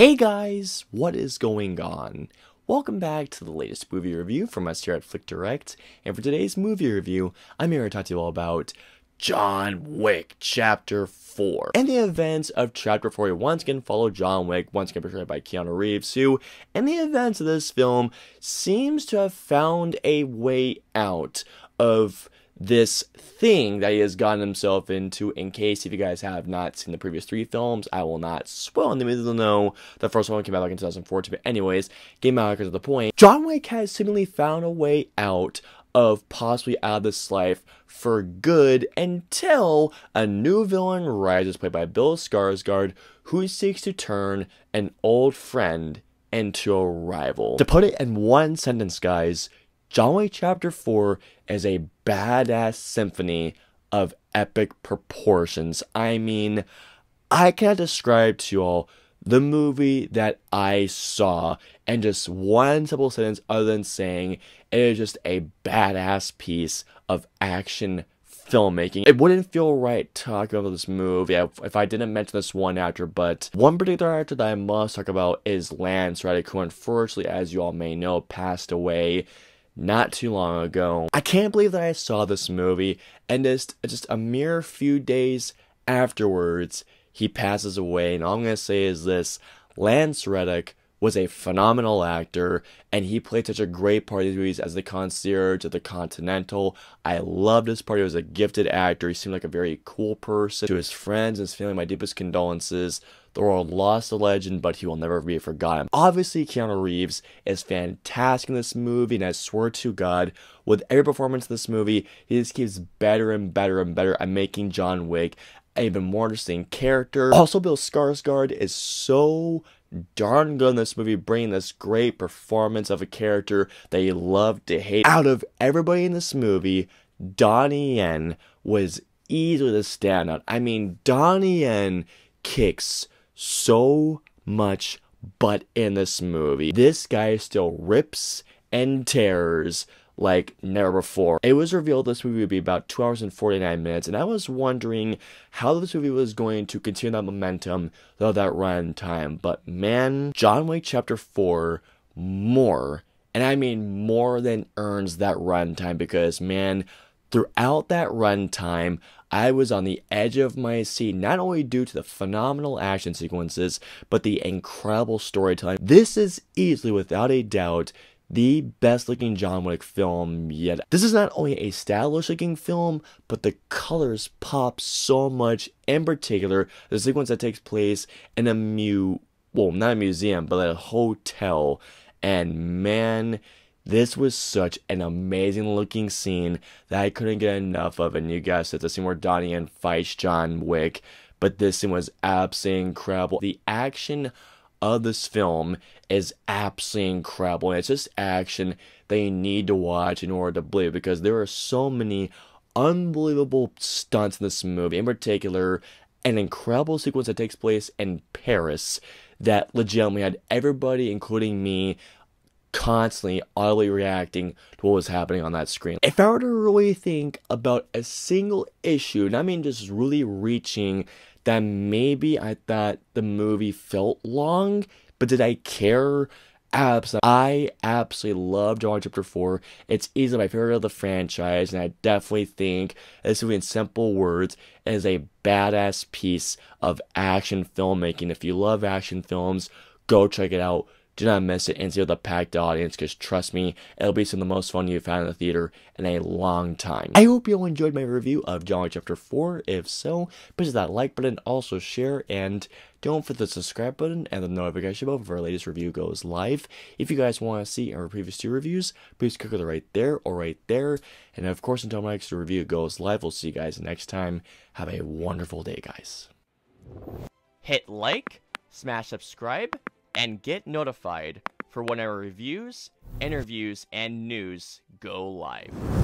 Hey guys, what is going on? Welcome back to the latest movie review from us here at Flick Direct, and for today's movie review, I'm here to talk to you all about John Wick Chapter 4. And the events of Chapter 4, we once again follow John Wick, once again portrayed by Keanu Reeves, who, in the events of this film, seems to have found a way out of this thing that he has gotten himself into. In case if you guys have not seen the previous three films, I will not spoil them, even though the first one came out like in 2014, but anyways, getting back to the point, John Wick has seemingly found a way out of possibly out of this life for good until a new villain rises, played by Bill Skarsgård, who seeks to turn an old friend into a rival. To put it in one sentence, guys, John Wick Chapter 4 is a badass symphony of epic proportions. I mean, I cannot describe to you all the movie that I saw in just one simple sentence other than saying it is just a badass piece of action filmmaking. It wouldn't feel right talking about this movie if I didn't mention this one actor, but one particular actor that I must talk about is Lance Reddick, who unfortunately, as you all may know, passed away not too long ago. I can't believe that I saw this movie, and just a mere few days afterwards, he passes away, and all I'm gonna say is this: Lance Reddick was a phenomenal actor, and he played such a great part of these movies as the concierge at the Continental. I loved his part. He was a gifted actor. He seemed like a very cool person. To his friends and his family, my deepest condolences. The world lost a legend, but he will never be forgotten. Obviously, Keanu Reeves is fantastic in this movie, and I swear to God, with every performance in this movie, he just keeps better and better and better at making John Wick an even more interesting character. Also, Bill Skarsgård is so darn good in this movie, bringing this great performance of a character that you love to hate. Out of everybody in this movie, Donnie Yen was easily the standout. I mean, Donnie Yen kicks so much butt in this movie. This guy still rips and tears like never before. It was revealed this movie would be about 2 hours and 49 minutes, and I was wondering how this movie was going to continue that momentum throughout that run time, but man, John Wick Chapter 4 more, and I mean more than earns that run time, because man, throughout that runtime, I was on the edge of my seat, not only due to the phenomenal action sequences, but the incredible storytelling. This is easily, without a doubt, the best-looking John Wick film yet. This is not only a stylish-looking film, but the colors pop so much. In particular, the sequence that takes place in a not a museum, but a hotel. And man, this was such an amazing-looking scene that I couldn't get enough of, and you guys, it's the scene where Donnie Yen fights John Wick, but this scene was absolutely incredible. The action of this film is absolutely incredible, and it's just action that you need to watch in order to believe, because there are so many unbelievable stunts in this movie. In particular, an incredible sequence that takes place in Paris that legitimately had everybody, including me, constantly audibly reacting to what was happening on that screen. If I were to really think about a single issue, and I mean just really reaching, that maybe I thought the movie felt long, but did I care? Absolutely. I absolutely love John Wick Chapter 4. It's easily my favorite of the franchise, and I definitely think, this movie in simple words, is a badass piece of action filmmaking. If you love action films, go check it out. Do not miss it, and see the packed audience, because trust me, it'll be some of the most fun you've had in the theater in a long time. I hope you all enjoyed my review of John Wick Chapter 4. If so, press that like button, also share, and don't forget the subscribe button and the notification bell for our latest review goes live. If you guys want to see our previous two reviews, please click on it right there or right there. And of course, until my next review goes live, we'll see you guys next time. Have a wonderful day, guys. Hit like, smash subscribe, and get notified for when our reviews, interviews, and news go live.